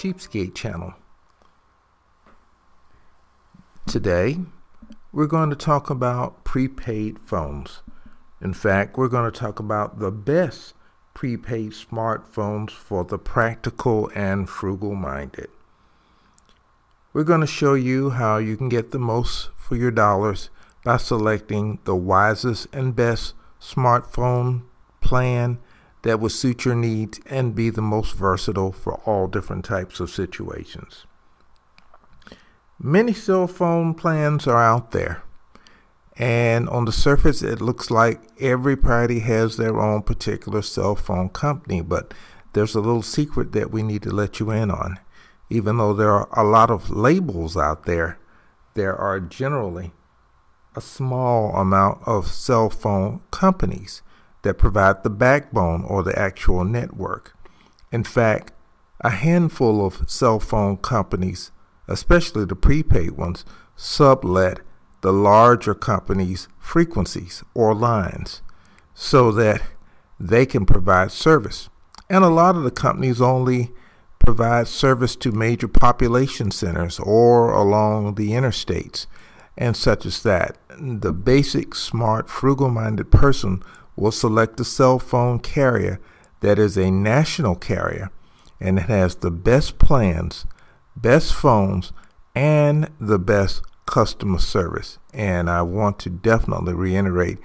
Cheapskate channel. Today, we're going to talk about prepaid phones. In fact, we're going to talk about the best prepaid smartphones for the practical and frugal-minded. We're going to show you how you can get the most for your dollars by selecting the wisest and best smartphone plan that will suit your needs and be the most versatile for all different types of situations. Many cell phone plans are out there, and on the surface it looks like every party has their own particular cell phone company, but there's a little secret that we need to let you in on. Even though there are a lot of labels out there, there are generally a small amount of cell phone companies that provide the backbone or the actual network. In fact, a handful of cell phone companies, especially the prepaid ones, sublet the larger companies' frequencies or lines so that they can provide service. And a lot of the companies only provide service to major population centers or along the interstates and such as that. The basic, smart, frugal-minded person will select a cell phone carrier that is a national carrier and it has the best plans, best phones, and the best customer service. And I want to definitely reiterate,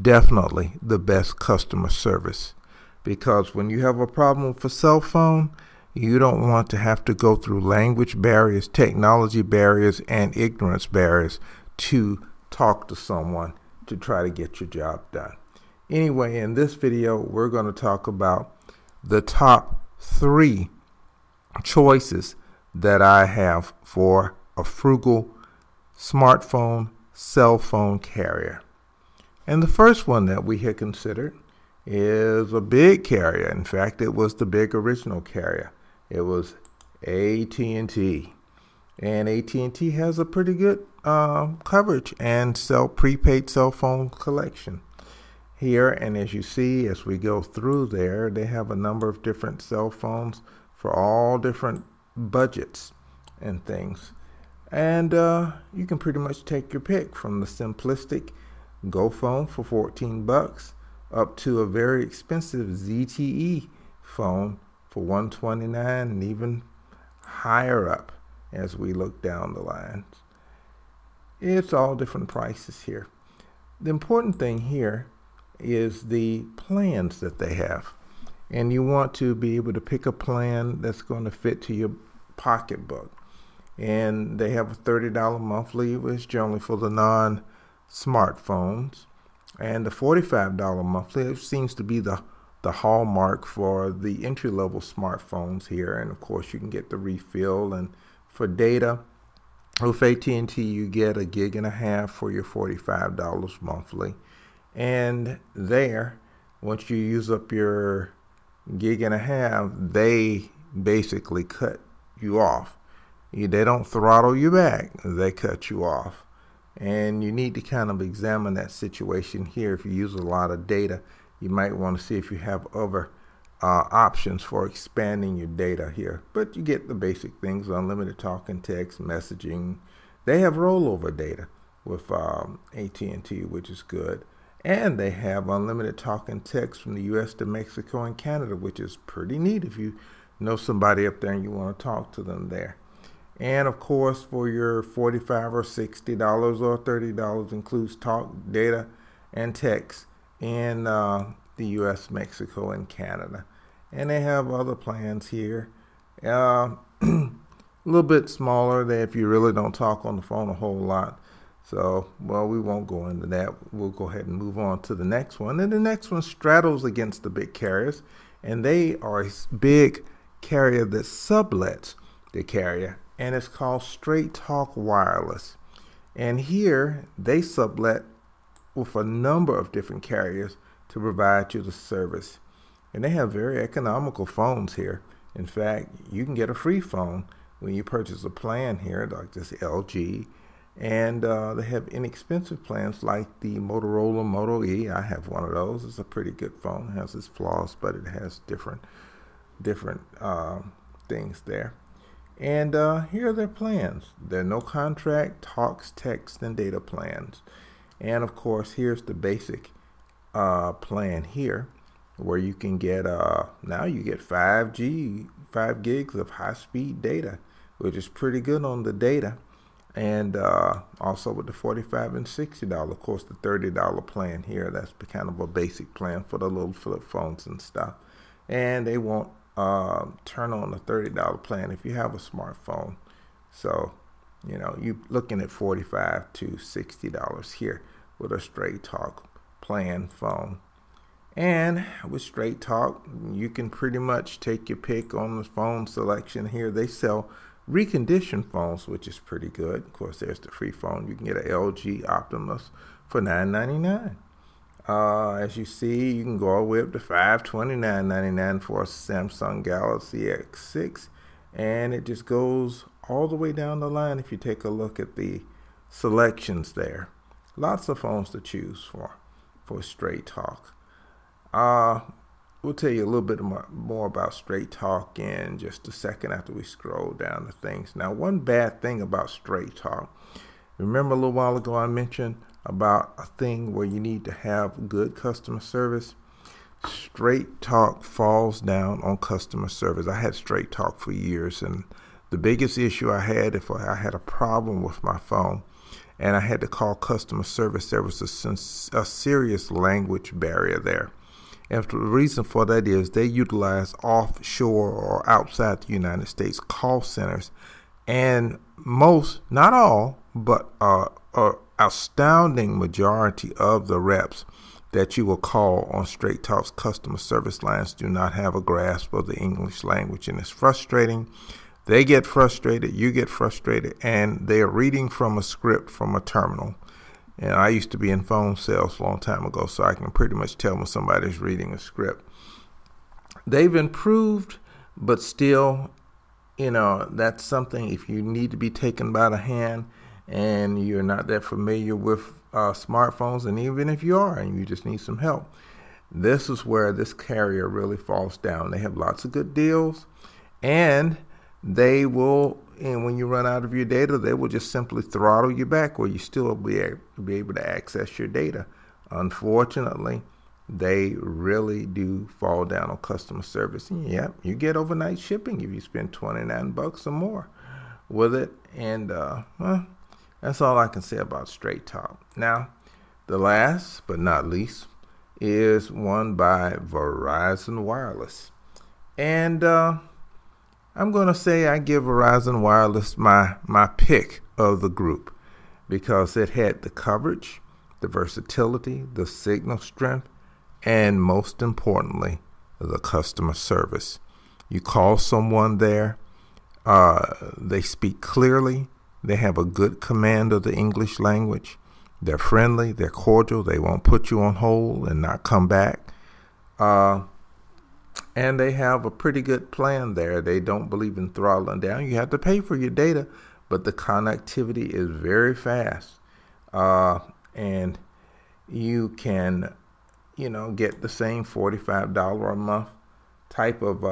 definitely the best customer service, because when you have a problem for cell phone, you don't want to have to go through language barriers, technology barriers, and ignorance barriers to talk to someone to try to get your job done. Anyway, in this video, we're going to talk about the top 3 choices that I have for a frugal smartphone cell phone carrier. And the first one that we had considered is a big carrier. In fact, it was the big original carrier. It was AT&T. And AT&T has a pretty good coverage and prepaid cell phone collection here. And as you see, as we go through there, they have a number of different cell phones for all different budgets and things. And you can pretty much take your pick from the simplistic GoPhone for 14 bucks up to a very expensive ZTE phone for 129 and even higher up as we look down the lines. It's all different prices here. The important thing here is the plans that they have, and you want to be able to pick a plan that's going to fit to your pocketbook. And they have a $30 monthly, which is generally for the non-smartphones, and the $45 monthly, it seems to be the hallmark for the entry-level smartphones here. And of course you can get the refill, and for data with AT&T you get 1.5 gigs for your $45 monthly. And there, once you use up your 1.5 gigs, they basically cut you off. They don't throttle you back, they cut you off. And you need to kind of examine that situation here. If you use a lot of data, you might want to see if you have other options for expanding your data here. But you get the basic things, unlimited talk and text, messaging. They have rollover data with AT&T, which is good. And they have unlimited talk and text from the U.S. to Mexico and Canada, which is pretty neat if you know somebody up there and you want to talk to them there. And of course, for your $45 or $60 or $30 includes talk, data, and text in the U.S., Mexico, and Canada. And they have other plans here. A little bit smaller than if you really don't talk on the phone a whole lot. So, well, we won't go into that. We'll go ahead and move on to the next one. And the next one straddles against the big carriers. And they are a big carrier that sublets the carrier. And it's called Straight Talk Wireless. And here, they sublet with a number of different carriers to provide you the service. And they have very economical phones here. In fact, you can get a free phone when you purchase a plan here, like this LG. And they have inexpensive plans like the Motorola Moto E. I have one of those. It's a pretty good phone. It has its flaws, but it has different things there. And here are their plans. There are no contract, talks, text, and data plans. And of course, here's the basic plan here, where you can get, now you get 5G, 5 gigs of high-speed data, which is pretty good on the data. And also with the $45 and $60, of course, the $30 plan here, that's kind of a basic plan for the little flip phones and stuff. And they won't turn on the $30 plan if you have a smartphone. So, you know, you're looking at $45 to $60 here with a Straight Talk plan phone. And with Straight Talk, you can pretty much take your pick on the phone selection here. They sell reconditioned phones, which is pretty good. Of course, there's the free phone. You can get an LG Optimus for $9.99. As you see, you can go all the way up to $529.99 for a Samsung Galaxy X6. And it just goes all the way down the line if you take a look at the selections there. Lots of phones to choose for Straight Talk. We'll tell you a little bit more about Straight Talk in just a second after we scroll down to things. Now, one bad thing about Straight Talk, remember a little while ago I mentioned about a thing where you need to have good customer service? Straight Talk falls down on customer service. I had Straight Talk for years, and the biggest issue I had, if I had a problem with my phone and I had to call customer service, there was a serious language barrier there. And the reason for that is they utilize offshore or outside the United States call centers. And most, not all, but an astounding majority of the reps that you will call on Straight Talk's customer service lines do not have a grasp of the English language. And it's frustrating. They get frustrated. You get frustrated. And they are reading from a script from a terminal. And I used to be in phone sales a long time ago, so I can pretty much tell when somebody's reading a script. They've improved, but still, you know, that's something if you need to be taken by the hand and you're not that familiar with smartphones, and even if you are and you just need some help, this is where this carrier really falls down. They have lots of good deals, and they will, and when you run out of your data, they will just simply throttle you back where you still will be able to access your data. Unfortunately, they really do fall down on customer service. And yep, you get overnight shipping if you spend $29 or more with it. And well, that's all I can say about Straight Talk. Now, the last but not least is one by Verizon Wireless. And I'm going to say I give Verizon Wireless my pick of the group because it had the coverage, the versatility, the signal strength, and most importantly, the customer service. You call someone there, they speak clearly, they have a good command of the English language, they're friendly, they're cordial, they won't put you on hold and not come back. And they have a pretty good plan there. They don't believe in throttling down. You have to pay for your data, but the connectivity is very fast. And you can, you know, get the same $45 a month type of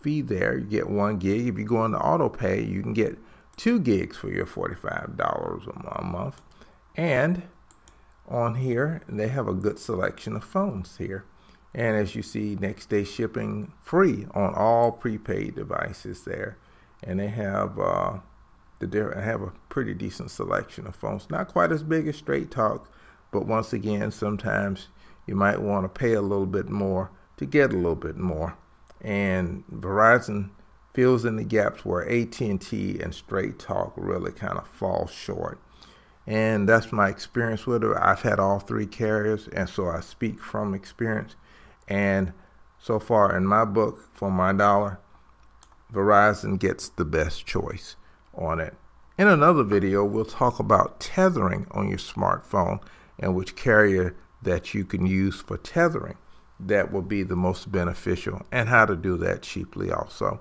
fee there. You get 1 gig. If you go into auto pay, you can get 2 gigs for your $45 a month. And on here, they have a good selection of phones here. And as you see, next day shipping free on all prepaid devices there. And they have a pretty decent selection of phones. Not quite as big as Straight Talk, but once again, sometimes you might want to pay a little bit more to get a little bit more. And Verizon fills in the gaps where AT&T and Straight Talk really kind of fall short. And that's my experience with it. I've had all three carriers, and so I speak from experience. And so far in my book, for my dollar, Verizon gets the best choice on it. In another video, we'll talk about tethering on your smartphone and which carrier that you can use for tethering that will be the most beneficial and how to do that cheaply also.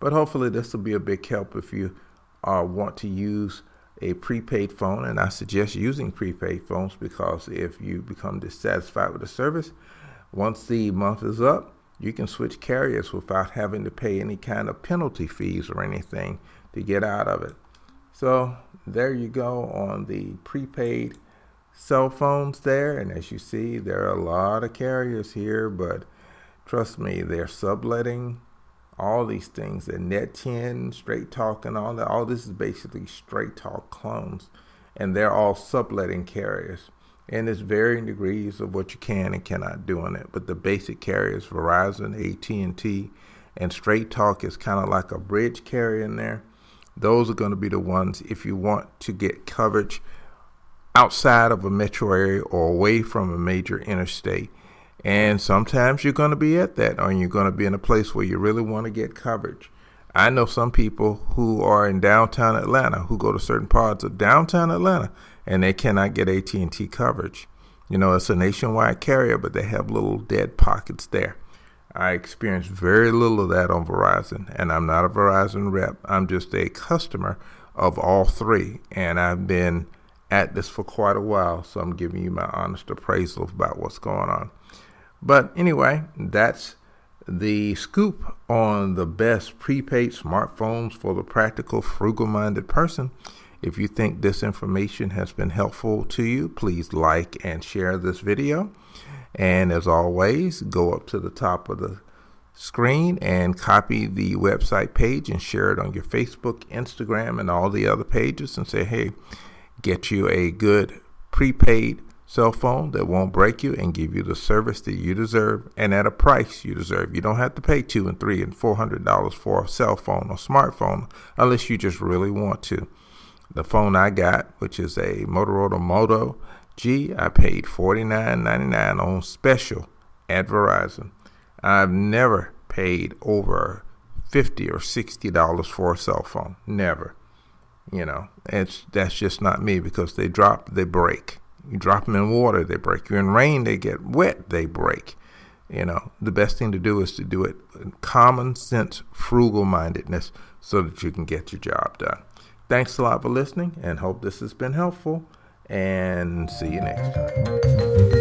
But hopefully this will be a big help if you want to use a prepaid phone, and I suggest using prepaid phones because if you become dissatisfied with the service, once the month is up, you can switch carriers without having to pay any kind of penalty fees or anything to get out of it. So there you go on the prepaid cell phones there. And as you see, there are a lot of carriers here, but trust me, they're subletting all these things. The Net 10, Straight Talk, and all that. All this is basically Straight Talk clones, and they're all subletting carriers. And it's varying degrees of what you can and cannot do on it. But the basic carriers, Verizon, AT&T, and Straight Talk is kind of like a bridge carrier in there. Those are going to be the ones if you want to get coverage outside of a metro area or away from a major interstate. And sometimes you're going to be at that, or you're going to be in a place where you really want to get coverage. I know some people who are in downtown Atlanta who go to certain parts of downtown Atlanta and they cannot get AT&T coverage. You know, it's a nationwide carrier, but they have little dead pockets there. I experienced very little of that on Verizon, and I'm not a Verizon rep. I'm just a customer of all three, and I've been at this for quite a while, so I'm giving you my honest appraisal about what's going on. But anyway, that's the scoop on the best prepaid smartphones for the practical, frugal-minded person. If you think this information has been helpful to you, please like and share this video. And as always, go up to the top of the screen and copy the website page and share it on your Facebook, Instagram, and all the other pages and say, hey, get you a good prepaid cell phone that won't break you and give you the service that you deserve and at a price you deserve. You don't have to pay $200 and $300 and $400 for a cell phone or smartphone unless you just really want to. The phone I got, which is a Motorola Moto G, I paid $49.99 on special at Verizon. I've never paid over $50 or $60 for a cell phone. Never. You know, that's just not me, because they drop, they break. You drop them in water, they break. You're in rain, they get wet, they break. You know, the best thing to do is to do it in common sense, frugal mindedness, so that you can get your job done. Thanks a lot for listening, and hope this has been helpful, and see you next time.